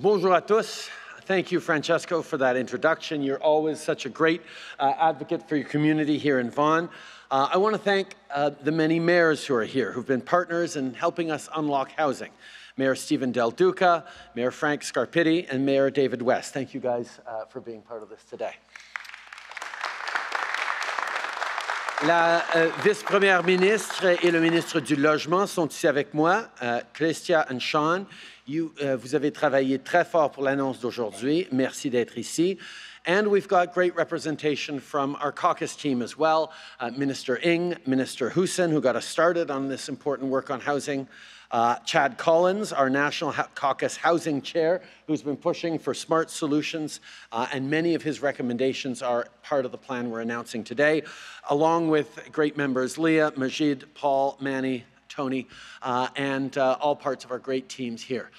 Bonjour à tous. Thank you, Francesco, for that introduction. You're always such a great advocate for your community here in Vaughan. I want to thank the many mayors who are here, who've been partners in helping us unlock housing. Mayor Stephen Del Duca, Mayor Frank Scarpitti, and Mayor David West. Thank you guys for being part of this today. La vice-première ministre et le ministre du Logement sont ici avec moi, Chrystia and Sean. Vous avez travaillé très fort pour l'annonce d'aujourd'hui. Merci d'être ici. And we've got great representation from our caucus team as well. Minister Ng, Minister Houssen, who got us started on this important work on housing. Chad Collins, our National Caucus Housing Chair, who's been pushing for smart solutions, and many of his recommendations are part of the plan we're announcing today, along with great members Leah, Majid, Paul, Manny, Tony, and all parts of our great teams here.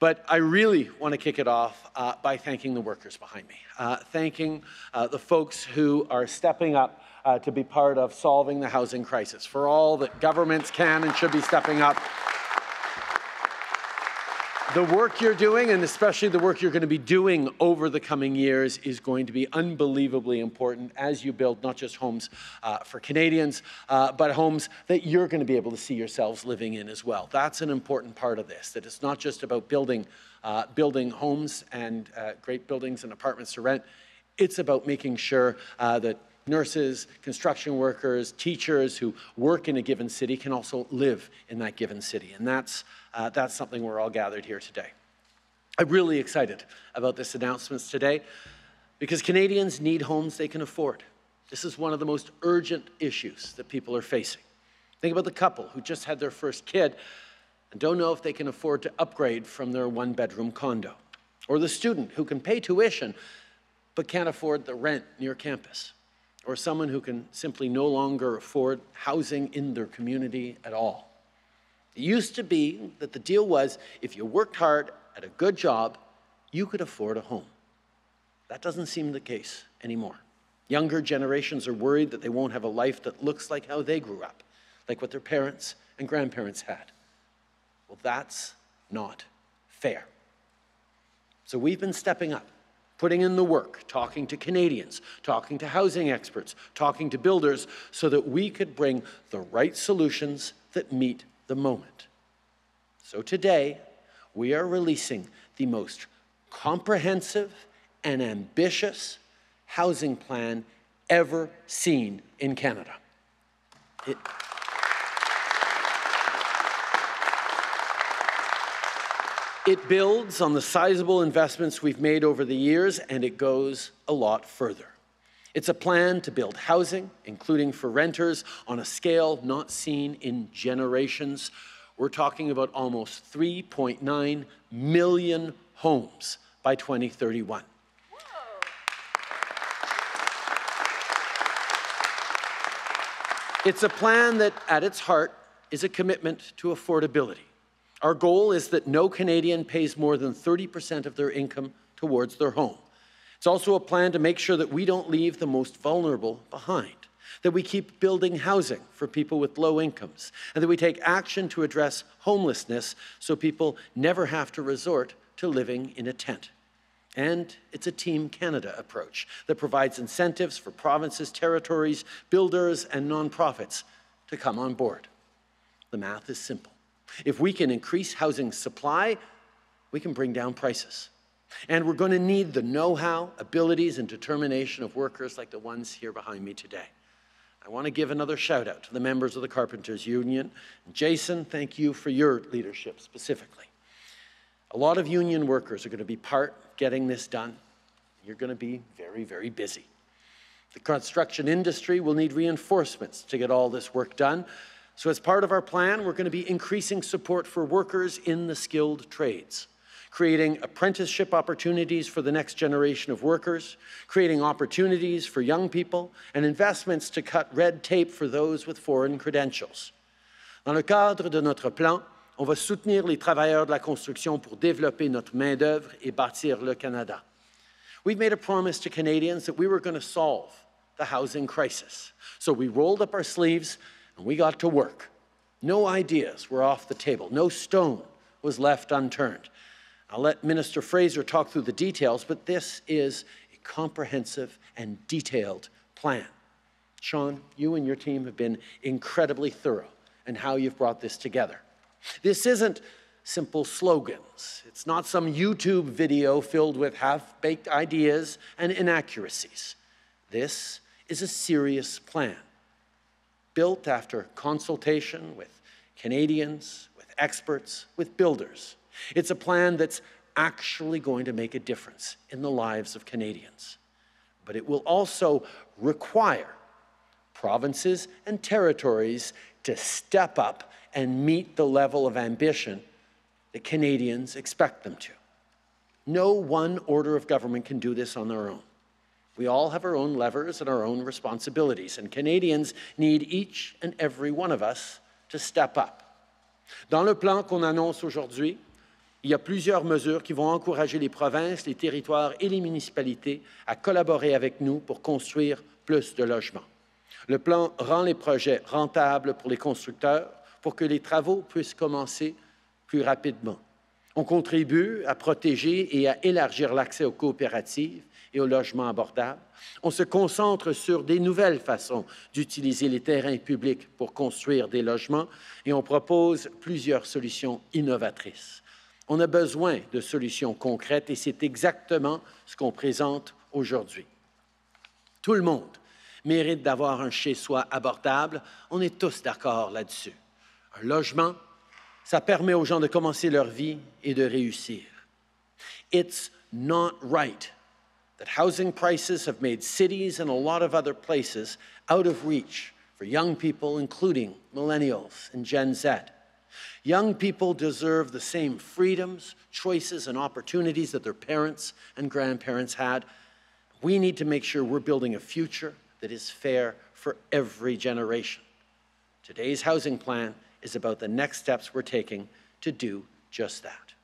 But I really want to kick it off by thanking the workers behind me, thanking the folks who are stepping up to be part of solving the housing crisis, for all that governments can and should be stepping up. The work you're doing, and especially the work you're going to be doing over the coming years, is going to be unbelievably important as you build not just homes for Canadians, but homes that you're going to be able to see yourselves living in as well. That's an important part of this, that it's not just about building homes and great buildings and apartments to rent. It's about making sure that nurses, construction workers, teachers who work in a given city can also live in that given city. And that's something we're all gathered here today. I'm really excited about this announcements today because Canadians need homes they can afford. This is one of the most urgent issues that people are facing. Think about the couple who just had their first kid and don't know if they can afford to upgrade from their one-bedroom condo. Or the student who can pay tuition but can't afford the rent near campus. Or someone who can simply no longer afford housing in their community at all. It used to be that the deal was if you worked hard at a good job, you could afford a home. That doesn't seem the case anymore. Younger generations are worried that they won't have a life that looks like how they grew up, like what their parents and grandparents had. Well, that's not fair. So we've been stepping up, putting in the work, talking to Canadians, talking to housing experts, talking to builders, so that we could bring the right solutions that meet the moment. So today, we are releasing the most comprehensive and ambitious housing plan ever seen in Canada. It builds on the sizable investments we've made over the years, and it goes a lot further. It's a plan to build housing, including for renters, on a scale not seen in generations. We're talking about almost 3.9 million homes by 2031. Whoa. It's a plan that, at its heart, is a commitment to affordability. Our goal is that no Canadian pays more than 30% of their income towards their home. It's also a plan to make sure that we don't leave the most vulnerable behind, that we keep building housing for people with low incomes, and that we take action to address homelessness so people never have to resort to living in a tent. And it's a Team Canada approach that provides incentives for provinces, territories, builders, and nonprofits to come on board. The math is simple. If we can increase housing supply, we can bring down prices. And we're going to need the know-how, abilities, and determination of workers like the ones here behind me today. I want to give another shout-out to the members of the Carpenters Union. Jason, thank you for your leadership specifically. A lot of union workers are going to be part of getting this done. You're going to be very, very busy. The construction industry will need reinforcements to get all this work done. So as part of our plan, we're going to be increasing support for workers in the skilled trades, creating apprenticeship opportunities for the next generation of workers, creating opportunities for young people, and investments to cut red tape for those with foreign credentials. Dans le cadre de notre plan, on va soutenir les travailleurs de la construction pour développer notre main-d'œuvre et bâtir le Canada. We've made a promise to Canadians that we were going to solve the housing crisis. So we rolled up our sleeves and we got to work. No ideas were off the table. No stone was left unturned. I'll let Minister Fraser talk through the details, but this is a comprehensive and detailed plan. Sean, you and your team have been incredibly thorough in how you've brought this together. This isn't simple slogans. It's not some YouTube video filled with half-baked ideas and inaccuracies. This is a serious plan, built after consultation with Canadians, with experts, with builders. It's a plan that's actually going to make a difference in the lives of Canadians. But it will also require provinces and territories to step up and meet the level of ambition that Canadians expect them to. No one order of government can do this on their own. We all have our own levers and our own responsibilities, and Canadians need each and every one of us to step up. Dans le plan qu'on annonce aujourd'hui, il y a plusieurs mesures qui vont encourager les provinces, les territoires et les municipalités à collaborer avec nous pour construire plus de logements. Le plan rend les projets rentables pour les constructeurs pour que les travaux puissent commencer plus rapidement. On contribue à protéger et à élargir l'accès aux coopératives et aux logements abordables. On se concentre sur des nouvelles façons d'utiliser les terrains publics pour construire des logements et on propose plusieurs solutions innovatrices. On a besoin de solutions concrètes et c'est exactement ce qu'on présente aujourd'hui. Tout le monde mérite d'avoir un chez-soi abordable. On est tous d'accord là-dessus. Un logement, ça permet aux gens de commencer leur vie et de réussir. It's not right that housing prices have made cities and a lot of other places out of reach for young people, including millennials and Gen Z. Young people deserve the same freedoms, choices, and opportunities that their parents and grandparents had. We need to make sure we're building a future that is fair for every generation. Today's housing plan is about the next steps we're taking to do just that.